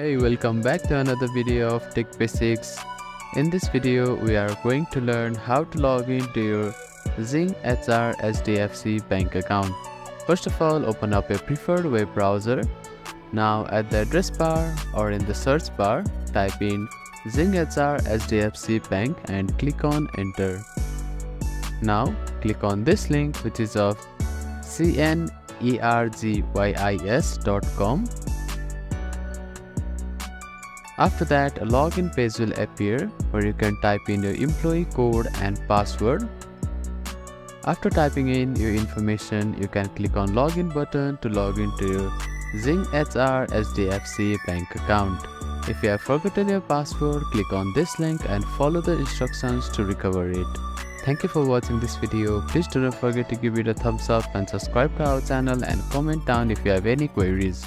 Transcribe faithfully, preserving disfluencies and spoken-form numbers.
Hey, welcome back to another video of TechBasics. In this video, we are going to learn how to log into your ZingHR S D F C bank account. First of all, open up a preferred web browser. Now at the address bar or in the search bar, type in ZingHR S D F C Bank and click on enter. Now click on this link, which is of c n e r g y i s dot com. After that, a login page will appear where you can type in your employee code and password. After typing in your information, you can click on login button to log into your ZingHR S D F C bank account. If you have forgotten your password, click on this link and follow the instructions to recover it. Thank you for watching this video. Please do not forget to give it a thumbs up and subscribe to our channel and comment down if you have any queries.